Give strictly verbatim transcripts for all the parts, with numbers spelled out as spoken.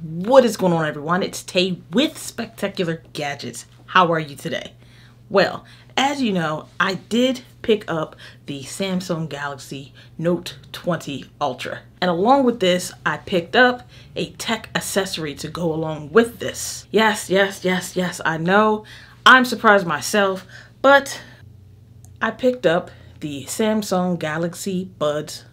What is going on, everyone? It's Tay with Spectacular Gadgets. How are you today? Well, as you know, I did pick up the Samsung Galaxy Note twenty Ultra. And along with this, I picked up a tech accessory to go along with this. Yes, yes, yes, yes, I know. I'm surprised myself, but I picked up the Samsung Galaxy Buds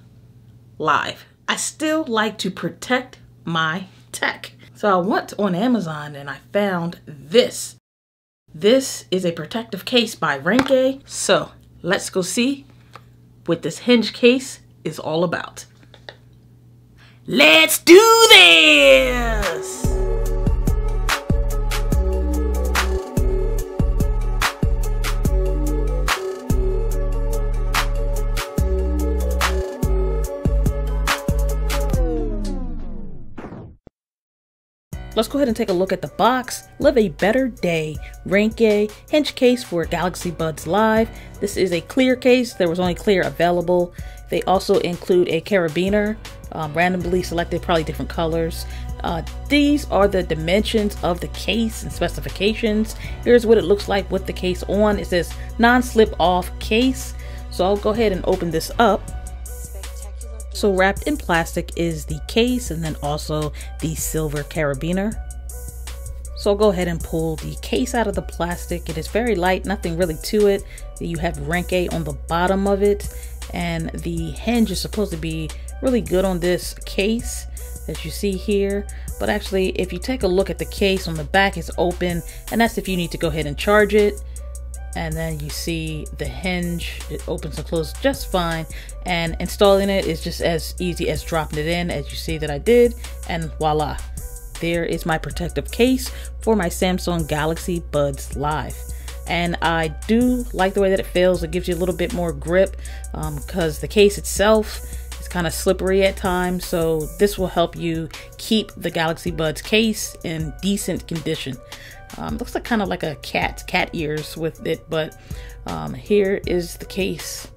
Live. I still like to protect my tech. So I went on Amazon and I found this. This is a protective case by Ringke. So let's go see what this hinge case is all about. Let's do this! Let's go ahead and take a look at the box. Live a better day. Ringke hinge case for Galaxy Buds Live. This is a clear case. There was only clear available. They also include a carabiner, um, randomly selected, probably different colors. Uh, these are the dimensions of the case and specifications. Here's what it looks like with the case on. It says non-slip off case. So I'll go ahead and open this up. So wrapped in plastic is the case and then also the silver carabiner. So I'll go ahead and pull the case out of the plastic. It is very light, nothing really to it. You have Ringke on the bottom of it, and the hinge is supposed to be really good on this case that you see here. But actually, if you take a look at the case on the back, it's open, and that's if you need to go ahead and charge it. And then you see the hinge, it opens and closes just fine, and installing it is just as easy as dropping it in, as you see that I did, and voila, there is my protective case for my Samsung Galaxy Buds Live. And I do like the way that it feels. It gives you a little bit more grip because um, the case itself is kind of slippery at times, so this will help you keep the Galaxy Buds case in decent condition. Um, looks like kind of like a cat, cat ears with it, but um, here is the case.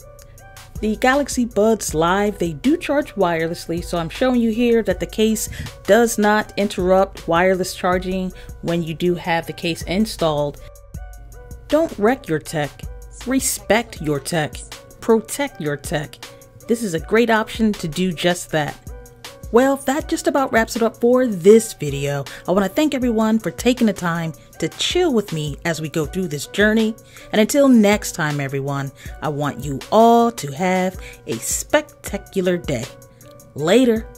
The Galaxy Buds Live, they do charge wirelessly, so I'm showing you here that the case does not interrupt wireless charging when you do have the case installed. Don't wreck your tech, respect your tech, protect your tech. This is a great option to do just that. Well, that just about wraps it up for this video. I want to thank everyone for taking the time to chill with me as we go through this journey. And until next time, everyone, I want you all to have a spectacular day. Later.